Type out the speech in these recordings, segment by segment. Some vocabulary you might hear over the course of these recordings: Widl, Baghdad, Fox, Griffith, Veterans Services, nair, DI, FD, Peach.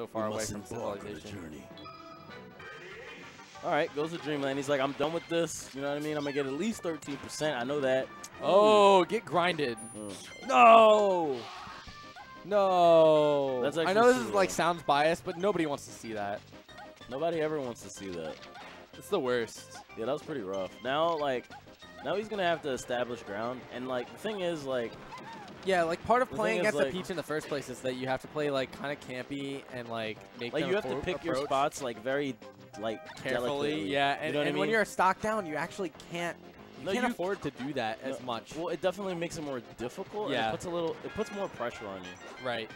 so far away from civilization. All right, goes to Dreamland. He's like, I'm done with this. You know what I mean? I'm going to get at least 13%. I know that. Oh, get grinded. No. No. That's I know this is, like, sounds biased, but nobody wants to see that. Nobody ever wants to see that. It's the worst. Yeah, that was pretty rough. Now, like, now he's going to have to establish ground. And, like, the thing is, like... Yeah, like, part of playing against a Peach in the first place is that you have to play, like, kind of campy and, like, make them you have to pick your spots, like, very, like, carefully. Delicately. Yeah, and, you know what I mean? When you're a stock down, you actually can't, you can't afford to do that as much. Well, it definitely makes it more difficult. Yeah. And it puts a little, it puts more pressure on you. Right.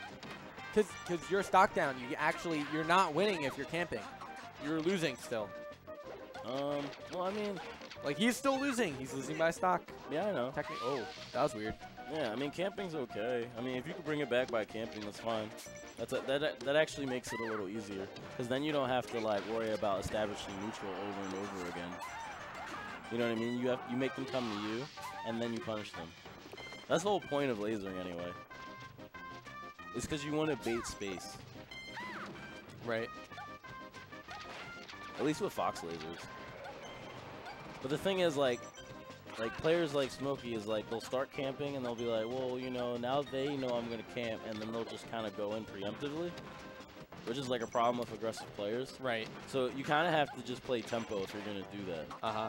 Because you're stock down, you actually, you're not winning if you're camping. You're losing still. Well, I mean... Like, he's still losing. He's losing by stock. Yeah, I know. Technically, oh, that was weird. Yeah, I mean, camping's okay. I mean, if you can bring it back by camping, that's fine. That's a, that actually makes it a little easier, because then you don't have to, like, worry about establishing neutral over and over again. You know what I mean? You have, you make them come to you, and then you punish them. That's the whole point of lasering, anyway. It's because you want to bait space. Right. At least with Fox lasers. But the thing is, like players like Smokey is like, they'll start camping and they'll be like, well, you know, now they know I'm going to camp, and then they'll just kind of go in preemptively, which is like a problem with aggressive players. Right. So you kind of have to just play tempo if you're going to do that. Uh-huh.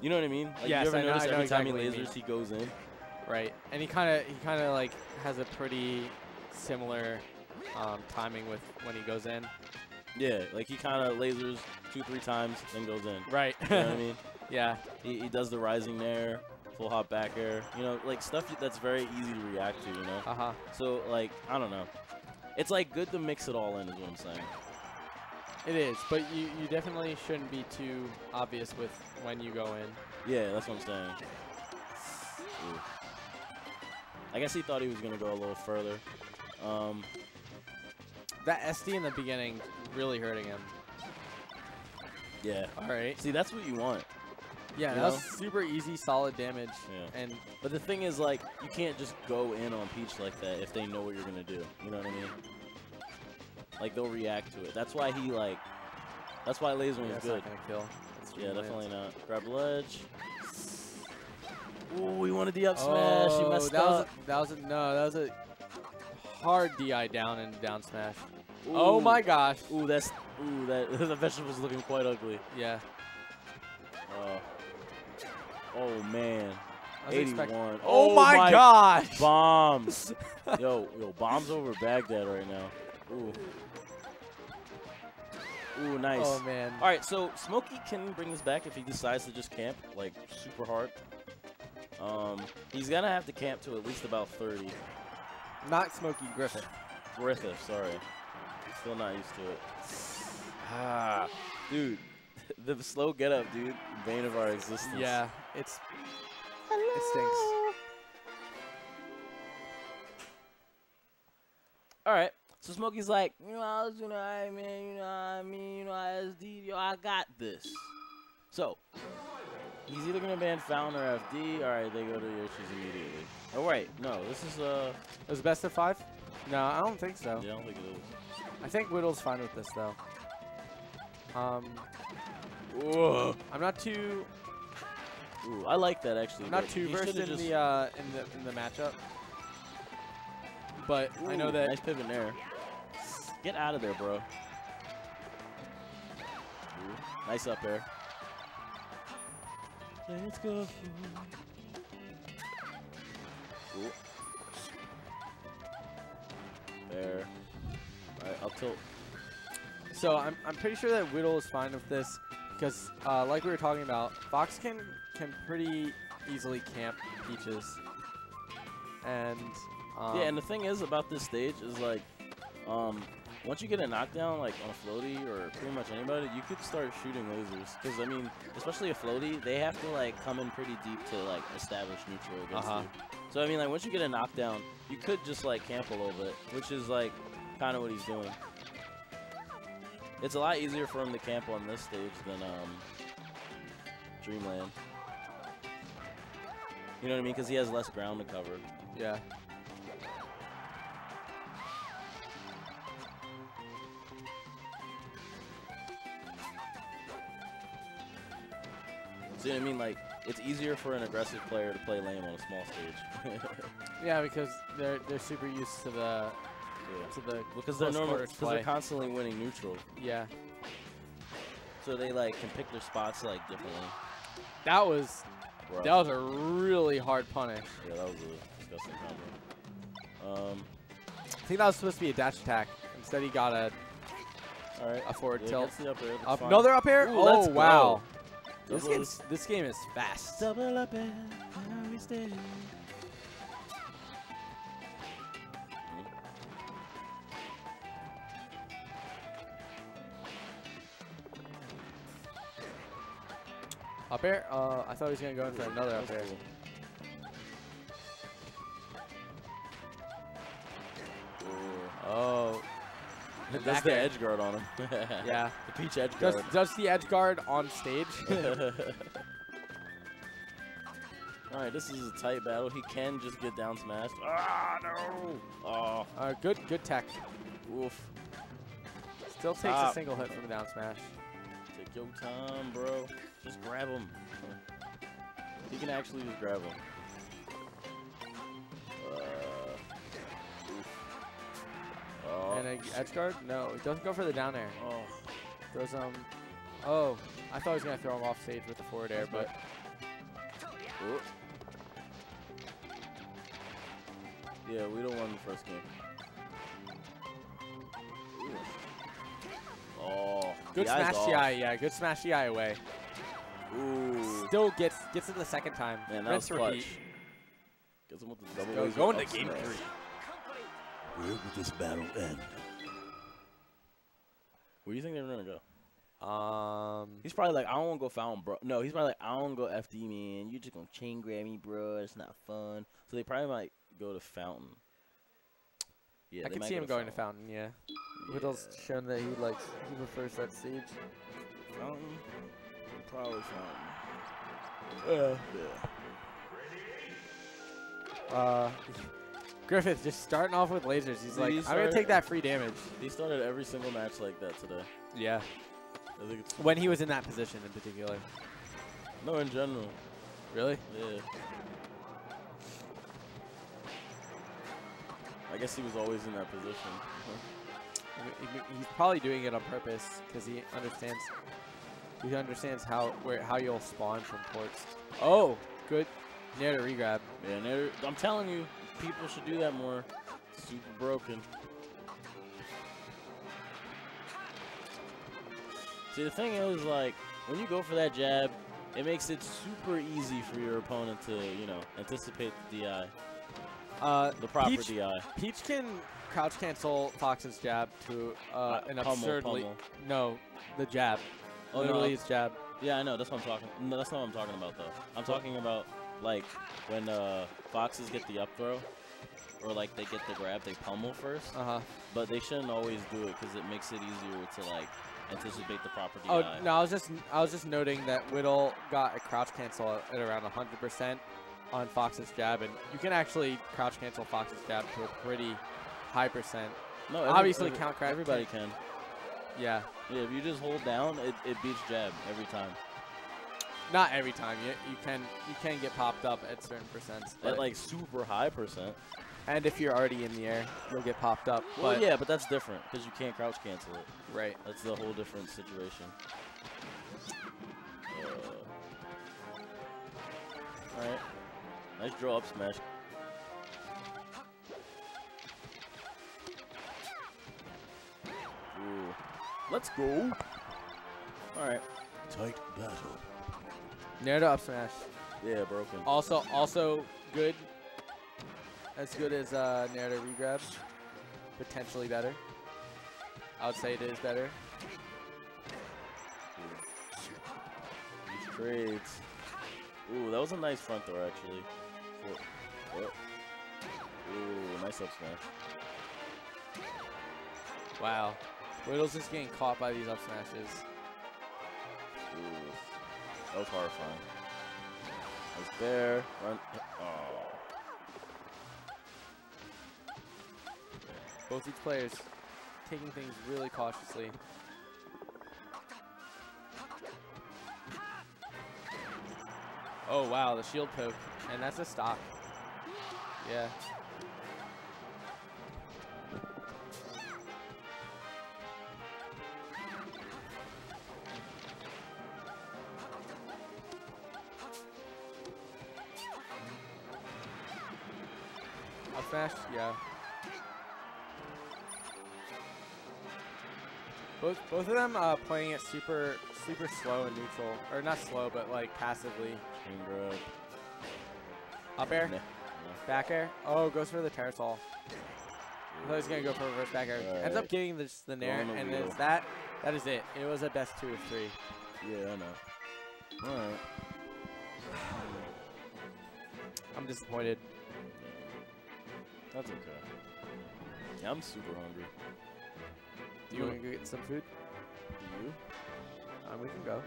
You know what I mean? Like, yes, you ever notice every time he lasers, he goes in? Right. And he kind of like has a pretty similar timing with when he goes in. Yeah, like he kind of lasers 2-3 times, then goes in. Right. You know what I mean? Yeah. He does the rising there, full hop back air. You know, like stuff that's very easy to react to, you know? Uh-huh. So, like, I don't know. It's, like, good to mix it all in is what I'm saying. It is, but you definitely shouldn't be too obvious with when you go in. Yeah, that's what I'm saying. Ooh. I guess he thought he was going to go a little further. That SD in the beginning really hurting him. Yeah. All right. See, that's what you want. Yeah, that was super easy, solid damage. Yeah. And but the thing is, like, you can't just go in on Peach like that if they know what you're gonna do. You know what I mean? Like, they'll react to it. That's why he like. That's why lasering is good. Not gonna kill. Yeah, definitely not. Grab ledge. Ooh, he wanted the up smash. He messed up. That was a hard DI down and down smash. Ooh. Oh my gosh. Ooh, that's the vegetable's looking quite ugly. Yeah. Oh man. 81. Oh my gosh. Bombs. yo, bombs over Baghdad right now. Ooh. Ooh, nice. Oh man. All right, so Smokey can bring this back if he decides to just camp like super hard. He's gonna have to camp to at least about 30. Not Smokey, Griffith. Griffith, sorry. Still not used to it. Ah, dude, the slow get up, dude. Bane of our existence. Yeah, it stinks. All right, so Smokey's like, I got this. So he's either gonna ban Fountain or FD. All right, they go to Yoshi's immediately. Oh wait, no, this is It was best of 5? No, I don't think so. Yeah, I don't think it is. I think Widl's fine with this though. Whoa. I'm not too. Ooh, I like that actually. I'm not too versed in the matchup. But ooh, I know that. Nice pivot there. Get out of there, bro. Ooh, nice up air. Let's go. Ooh. There. All right, up tilt. So I'm pretty sure that Widl is fine with this because, like we were talking about, Fox can pretty easily camp Peaches. And yeah, and the thing is about this stage is like, once you get a knockdown like on a floaty or pretty much anybody, you could start shooting lasers because I mean, especially a floaty, they have to like come in pretty deep to like establish neutral against you. So I mean, like once you get a knockdown, you could just like camp a little bit, which is like kind of what he's doing. It's a lot easier for him to camp on this stage than Dreamland. You know what I mean? Because he has less ground to cover. Yeah. See what I mean? Like, it's easier for an aggressive player to play lane on a small stage. Yeah, because they're super used to the because they're normal, because they're constantly winning neutral. Yeah. So they like can pick their spots like differently. That was rough. That was a really hard punish. Yeah, that was a disgusting combo. I think that was supposed to be a dash attack. Instead, he got a a forward tilt. Up another up air. Ooh, oh wow. This game is fast. Double up air. Up air? I thought he was going to go in for another up air. Oh. That's the edge guard on him. Yeah. The Peach edge guard. Just the edge guard on stage. All right, this is a tight battle. He can just get down smashed. Ah, no. Oh. Good tech. Oof. Still takes a single hit from the down smash. Take your time, bro. Just grab him. He can actually just grab him. Oh. And an edge guard? No, it doesn't go for the down air. Oh. Throws oh, I thought he was gonna throw him off stage with the forward air, but. Ooh. Yeah, we don't win the first game. Ooh. Oh. Good smash the eye, yeah. Good smash the eye away. Ooh. Still gets it the second time. Man, that was clutch. Gets him with the double. He's going to game 3. Where would this battle end? Where do you think they're gonna go? He's probably like, I don't wanna go foul, bro. No, he's probably like, I don't go FD, man. You're just gonna chain grab me, bro. It's not fun. So they probably might go to fountain. Yeah, I can see him going to fountain. Yeah. Widl's shown that he prefers that stage. Fountain. Probably fountain. Yeah. Griffith just starting off with lasers. He's like, I'm gonna take that free damage. He started every single match like that today. Yeah. I think it's when he was in that position in particular. No, in general. Really? Yeah. I guess he was always in that position. He's probably doing it on purpose because he understands. He understands how you'll spawn from ports. Oh, good. Near to regrab. Yeah, I'm telling you. People should do that more. Super broken. See, the thing is, like, when you go for that jab, it makes it super easy for your opponent to, you know, anticipate the DI. The proper DI. Peach can crouch cancel Fox's jab to an absurdly... No, the jab. Oh, literally it's jab. Yeah, I know. That's what I'm talking... No, that's not what I'm talking about, though. I'm talking about... Like, when Foxes get the up throw, or like they get the grab, they pummel first. But they shouldn't always do it because it makes it easier to like anticipate the proper DI. Oh no, I was just noting that Widl got a crouch cancel at around 100% on Fox's jab, and you can actually crouch cancel Fox's jab to a pretty high percent. No, obviously count grab. Everybody can. Yeah. Yeah, if you just hold down, it beats jab every time. Not every time. You can get popped up at certain percents. At like super high percent. And if you're already in the air, you'll get popped up. Well, but yeah, but that's different because you can't crouch cancel it. Right. That's the whole different situation. All right. Nice draw up smash. Ooh. Let's go. All right. Tight battle. Nair to up smash. Yeah, broken. Also good as Nair to regrab. Potentially better. I would say it is better. These trades. Ooh, that was a nice front throw actually. Ooh, nice up smash. Wow. Widl's just getting caught by these up smashes. Ooh. That was horrifying. I was there. Run. Oh. Both these players taking things really cautiously. Oh, wow, the shield poke. And that's a stock. Yeah. A fast, yeah. Both of them playing it super slow and neutral, or not slow, but like passively. Up air, back air. Oh, goes for the parasol. I thought he was gonna go for reverse back air. Right. Ends up getting the nair, and is that. That is it. It was a best 2 of 3. Yeah, I know. All right. I'm disappointed. That's okay. Yeah, I'm super hungry. Do you want to go get some food? Do you? We can go.